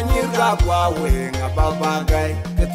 nyirga kwa wenga babagai Why,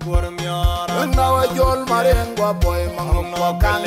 But you're the one who can be on the Lord.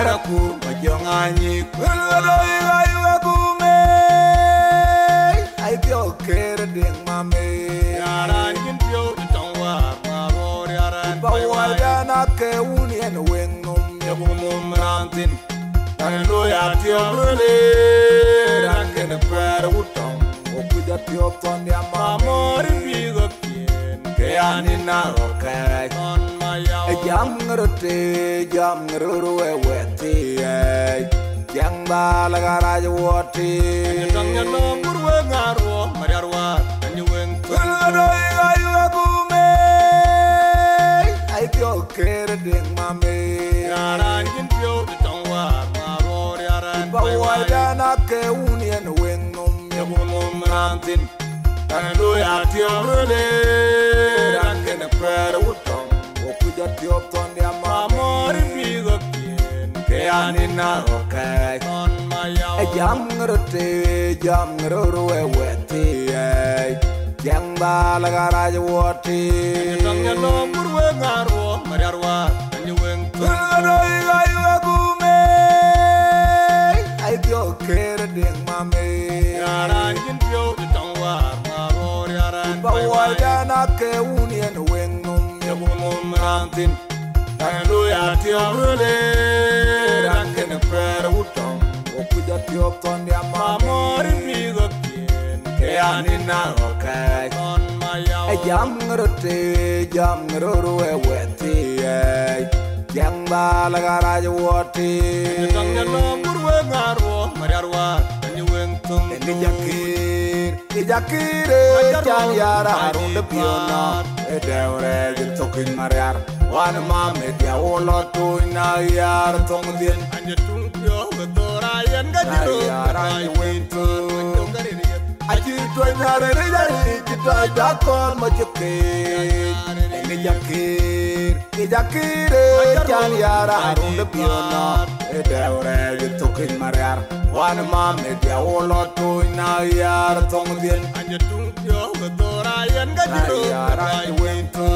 Eraku majonganyi kulolo iwayu akume Aikyo kere deng mame Yaranjin pyo ditangwa Mabori aran baywai Bawagana ke unien wengum Yabumum rantin Tandu ya tiyo brule Rankene pere utang Okuja tiyo ton ya mame Mamori bigo kien Kayani narokek Jam ngerti, jam ngeruruwe weti Jang balagaraja wati Nyetangnya nombor we ngaruh Mariarwa nanyuweng Kulodoi ayu akume Aikyo kere deng mame Yaranjin pyo ditangwa Ngaruh riaran baywai Bawajana ke unien wengum Yabumum rantin Tandu ya tiyo brule Rankene pere utong Jatiop ton ya mama ribigo kien Keani narokay Jam ngerti, jam ngeruruwe weti Jang balagaraja wati Nyetangnya nombor we ngaruh Mariarwa nanyuweng Kulodoi ayu akume Aikyo kere deng mame Yaranjin pyo ditangwar Ngaruh riaran baywai Bawajana ke unien wengum Yabumum rantin Tandu ya tiyo brule Rankene pere utang Okuja tiyo ton ya mame Mamori bigo kien Keani narokay Jam ngerti, jam ngeruruwe weti Jang balagaraja wati Nyetangnya nombor we ngaruh Mariarwa nanyuweng tunggu Nijakire chan yara runde piona Edeure gitokin mariar Wan mame dia ulo tuina yara tongdien Anjetung pio getorayan gajiro Ayara nyewintu Ajitwa nyare nijari jitwa jakon mojekir Nijakire chan yara runde piona Edeure gitokin mariar Wan mame dia ulo tuina yara tongdien Anjetung pio getorayan gajiro Ayara nyewintu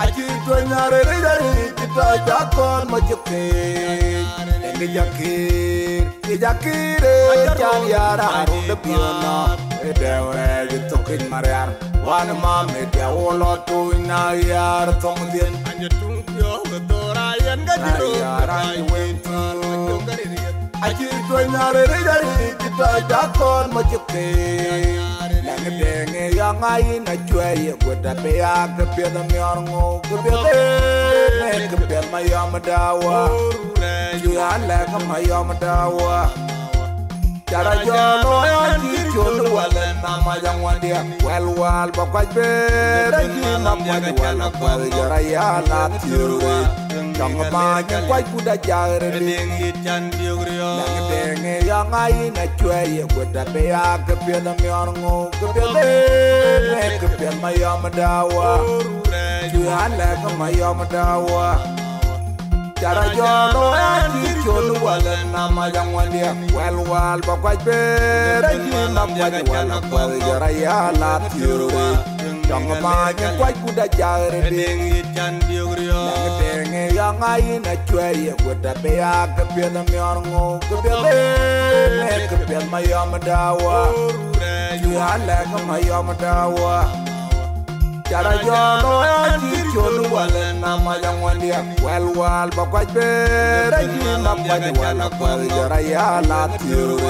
Ajitwa nyare nijari jitwa jakon mojekir Nijakire chan yara runde piona Edeure gitokin mariar Wan mame dia ulo tuina yara tongdien Anjetung pio getorayan gajiro Ayara nyewintu Ajitwa nyare nijari jitwa jakon mojekir Nangdenge yang ayin ajwaye Gudapia kepiada miorngu Gudapia Nengkepiada mayama dawa Juhala kemayama dawa Cara jono ajitun Wala nama yang wandia Walwal bakwaj beraji Namwani wala kwaljara ya latiru Jangan banyak kuai kuda jari Nengit candiuk rio Nengit yang ayin acuai Kuda pia kepiada miorngu Kepiada Kepiada mayama dawa Juhala kemayama dawa Cara jono ajichun Wala nama yang wandia Walwal bakwaj beraji Namwani wala kwaljara ya latiru Jangan banyak kuai kuda jari Nengit candiuk rio Yang ayin acuai Gudapia kepiada miorngu Kepiada Kepiada mayama dawa Juhala kemayama dawa Cara jono ajichun Wala nama yang wandia Walwal bakwaj beraji Namwani wala kwaljara ya latiru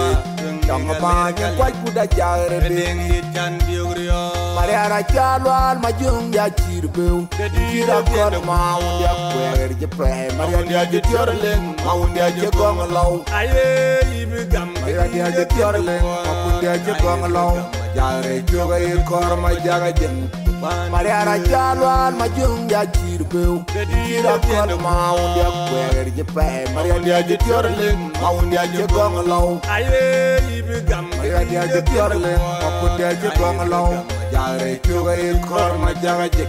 Jangan banyak kuai kuda jari Nengit candiuk rio Mariara chalwal majung ya chirbeu Jira kor maun ya kwer jepre Mariara dia tiorleng maun dia jegong lau Aye ibu gam Mariara dia tiorleng maun dia jegong lau Jare juga ikor majaga jeng Mariara chalwal majung ya chirbeu Jira kor maun ya kwer jepre Mariara dia tiorleng maun dia jegong lau Aye ibu gam Mariara dia tiorleng maun dia jegong lau Jare juga ikor majaga jek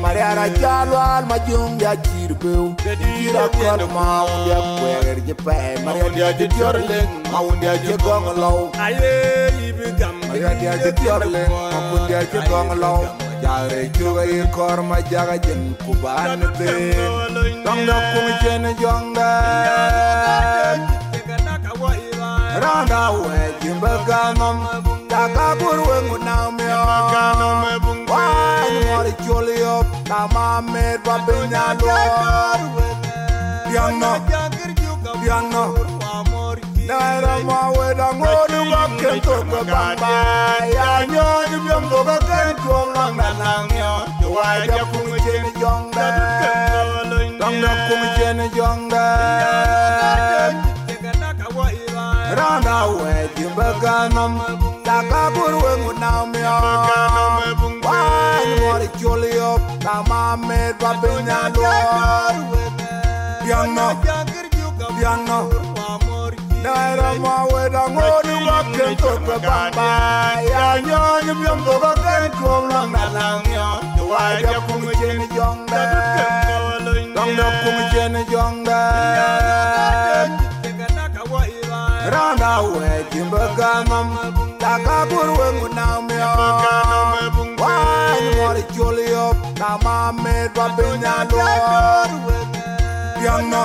Mariara chalwal majung ya chirbeu Jira kor maun ya kwer jepre Mariara dia tiorleng maun dia jegong lau Aye ibu gam Mariara dia tiorleng maun dia jegong lau Jare jugai korma jaga jen kuban be Tongda kumi jen jongda Randa we jimba ganom Taka kurwe ngunamyo Wany mori choliop Nama med babinya lor Diangno Naira mawe da ngodi wakento kubamba Ya nyoni mbiombo kakento nganga nangyo Tuwaja kumicheni jonga Tongda kumicheni jonga Randa we jimbeganom Takaburwe ngunamyo Wany mwari chulio Tama med babinya lor Diangno Naira mawe da ngodi wakento kubamba Ya nyoni mbiombo kakento nganga nangyo Tuwaja kumicheni jonga Tongda kumicheni jonga Randa we jimbeganom Takaburwe ngunamyo Wany mwari chulio Nama med babinya lor Diangno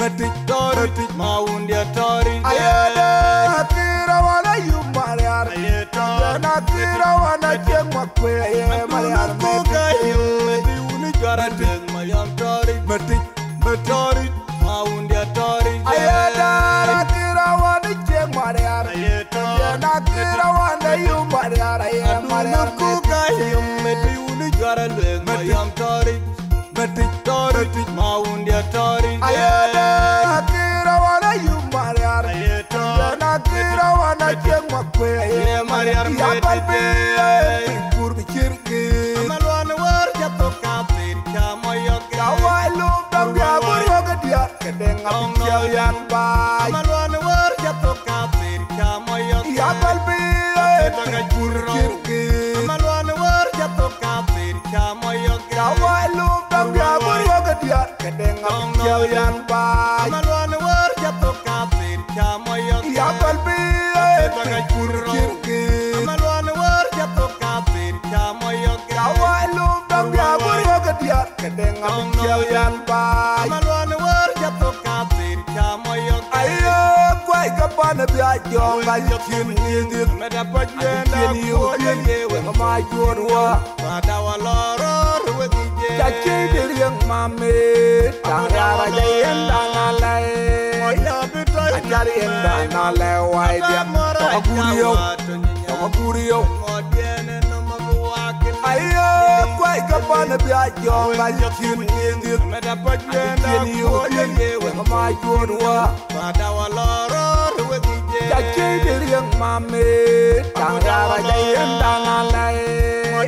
Meti maundi atari Ayetara tira wanda yu mariara Yena tira wanda chek mariara Aduna kukayim meti unijara tek mayantari Meti maundi atari Ayetara tira wanda chek mariara Yena tira wanda yu mariara Aduna kukayim meti unijara tek mayantari Meti maundi atari Ayetara tira wanda yu mariara Yena tira wanda chek mariara Yapal be Pinkur bichirki Amalwan war jatoka Kedengam jalan baik, maluan warga toka tercamayok. Ya balbei, tengah kurki, maluan warga toka tercamayok. Kawan lupa dia berjaga dia, kedengam jalan baik, maluan warga toka tercamayok. Ya balbei, tengah kurki, maluan warga toka tercamayok. Kawan lupa dia berjaga dia, kedengam jalan baik. Pana bia jonga yokin yindir meda pajenda ko yewe ma jorwa ada walor wege ya kidir yang mame tangara yenda nalai moya bitoi ajari yenda nalai wai dia to guriyo modene no mabuakil ayo kwai kapana bia jonga yokin yindir meda pajenda ko yewe ma jorwa ada walor Ya kidi yang mame tangara jayen dangalai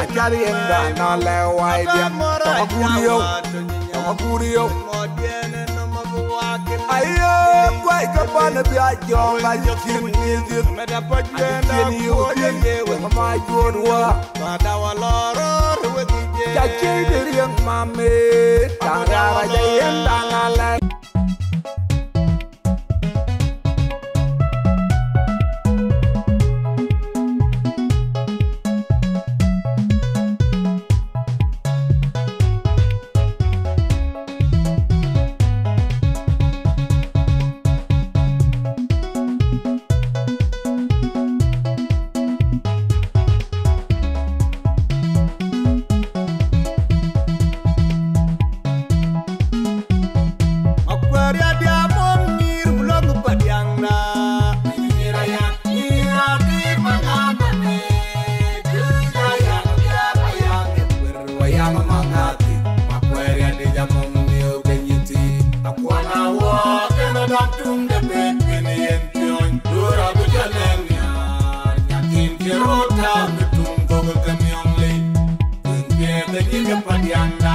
ajari yang dangalai wai dia to guriyo ayo kwai kapana bia jonga yokin yindir meda pajenda ko yewe ma jorwa ada walor wege ya kidi yang mame tangara jayen dangalai Tung Padianga,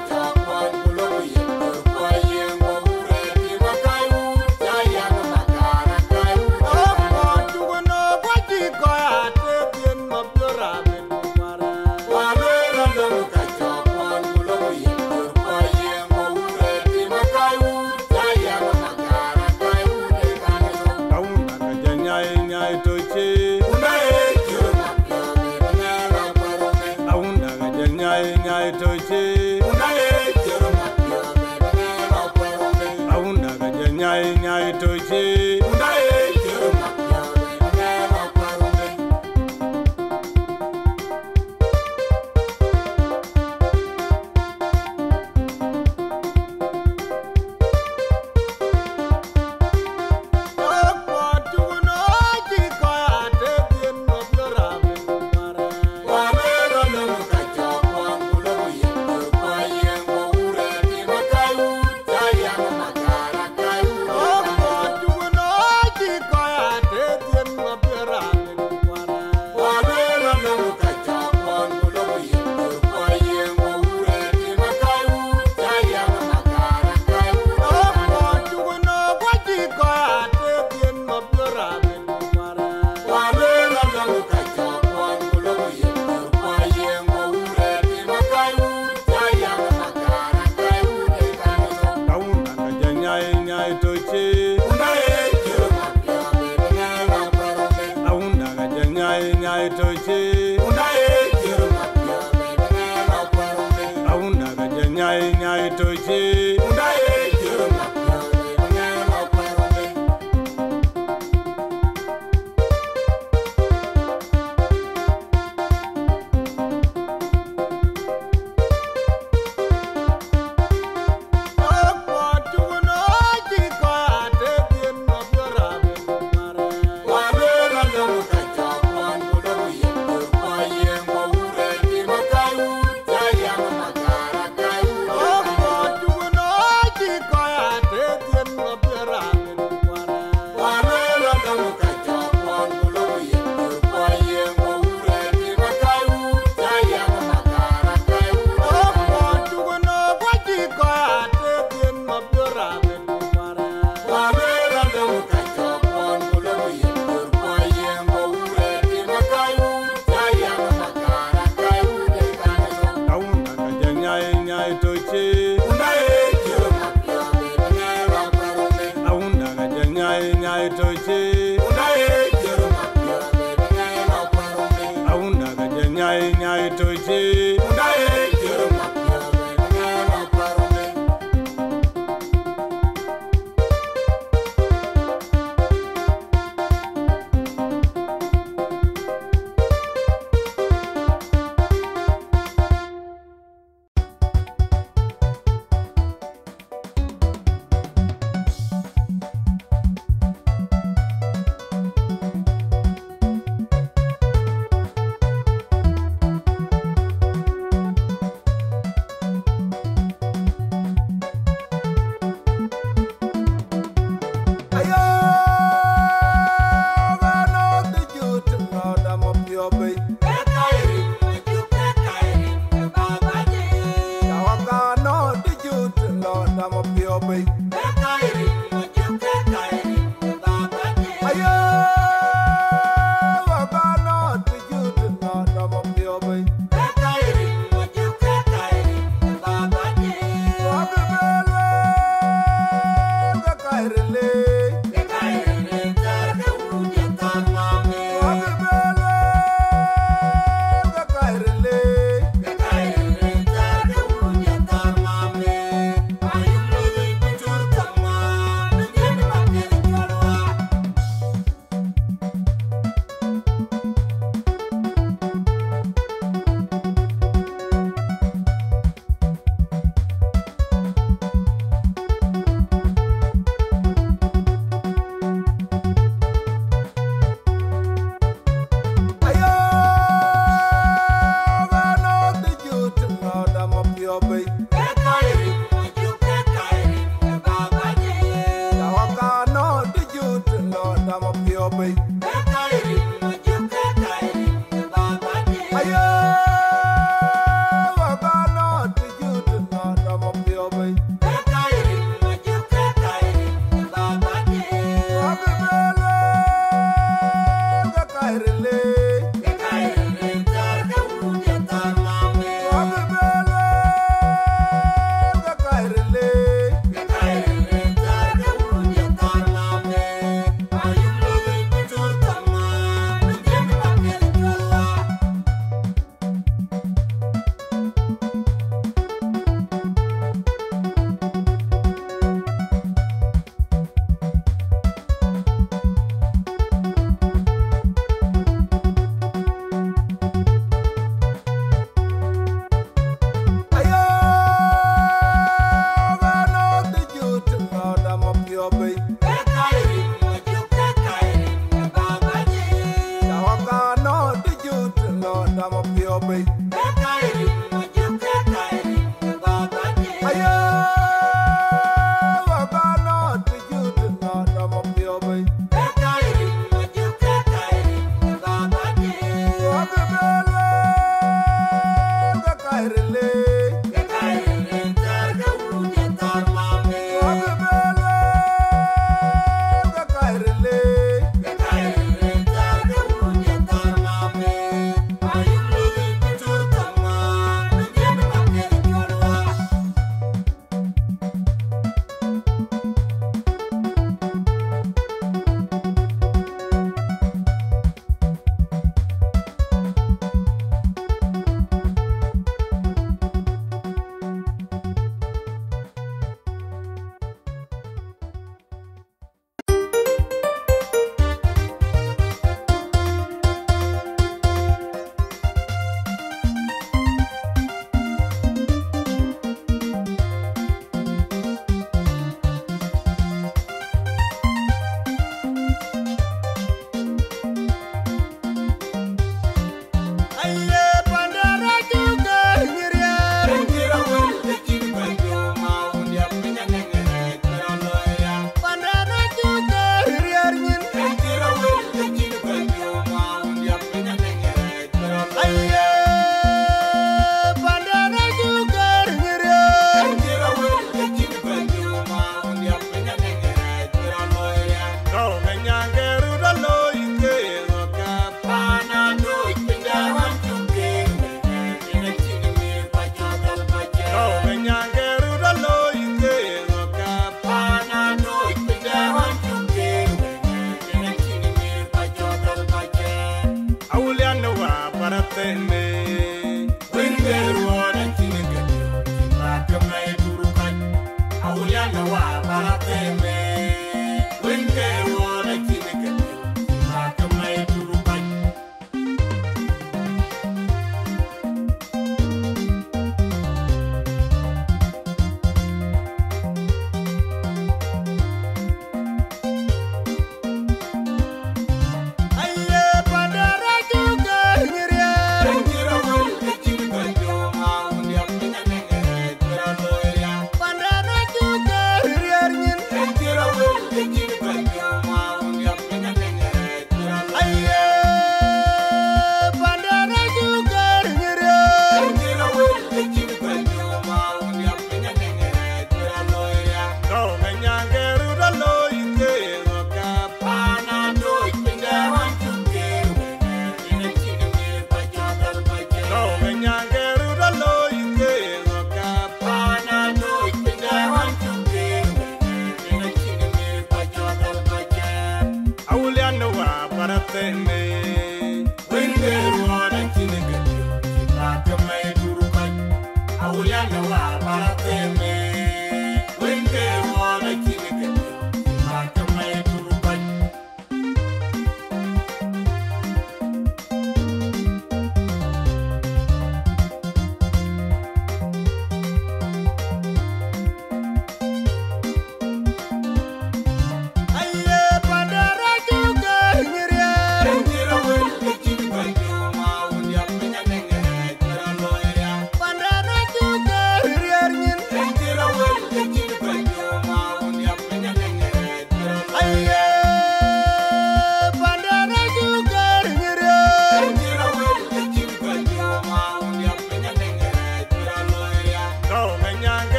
nyai toji udae